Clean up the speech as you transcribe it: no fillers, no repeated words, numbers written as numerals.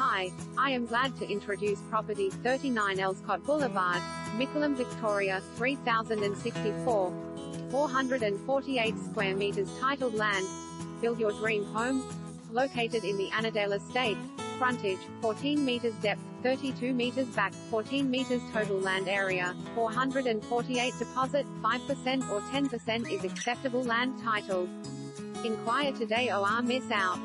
Hi, I am glad to introduce property 39 Ellscott Boulevard, Mickleham, Victoria 3064, 448 square meters titled land. Build your dream home. Located in the Annadale Estate. Frontage, 14 meters depth, 32 meters back, 14 meters total land area, 448 deposit, 5% or 10% is acceptable land title. Inquire today or miss out.